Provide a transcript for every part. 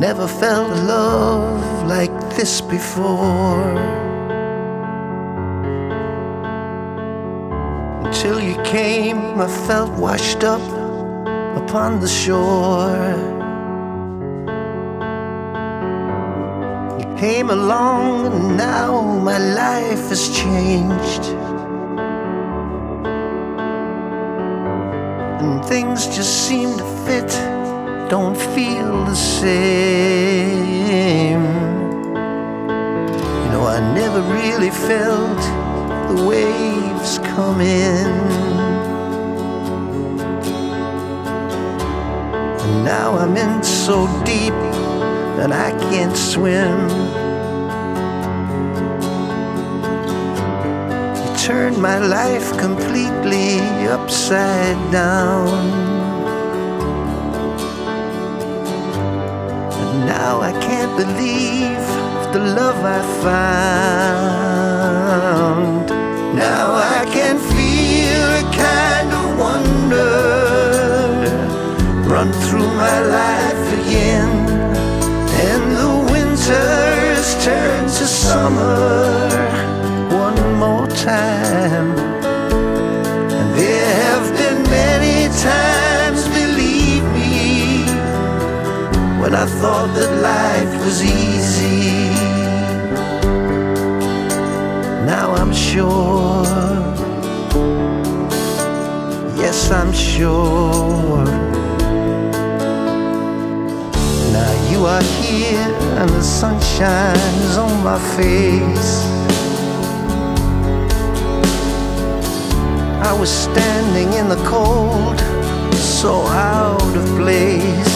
never felt love like this before. Until you came, I felt washed up upon the shore. You came along and now my life has changed. And things just seem to fit, don't feel the same. You know, I never really felt the waves come in. And now I'm in so deep that I can't swim. You turned my life completely upside down. Now I can't believe the love I found. Now I can feel a kind of wonder run through my life again. And the winter's turned to summer one more time. And there have been many times, believe me, when I thought that life was easy. Now I'm sure, yes I'm sure. Now you are here and the sun shines on my face. I was standing in the cold, so out of place.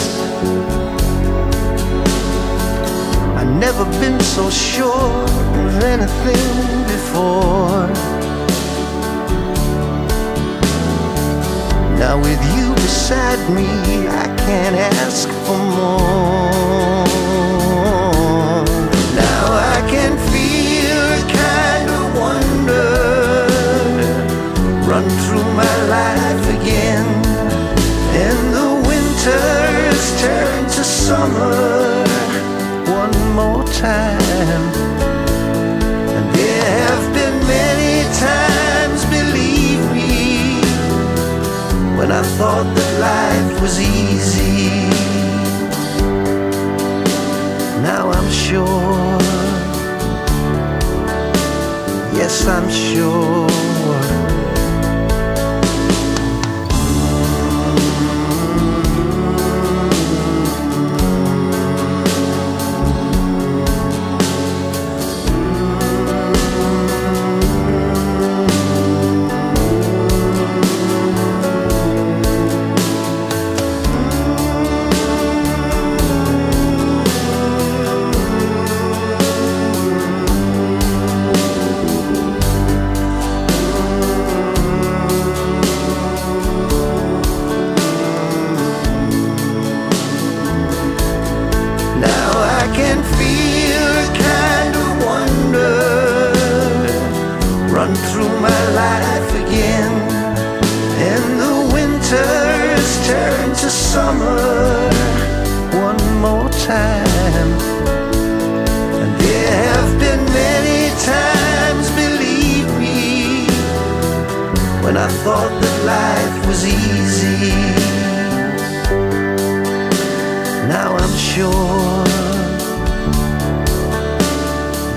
I've never been so sure of anything before. Now with you beside me, I can't ask for more. Now I can feel a kind of wonder run through my life again. And the winter's turned to summer more time. And there have been many times, believe me, when I thought that life was easy. Now I'm sure, yes I'm sure. Through my life again, and the winter's turned to summer one more time. And there have been many times, believe me, when I thought that life was easy. Now I'm sure,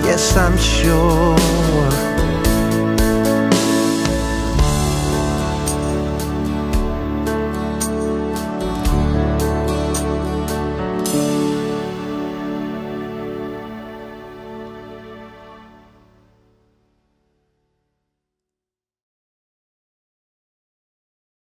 yes I'm sure.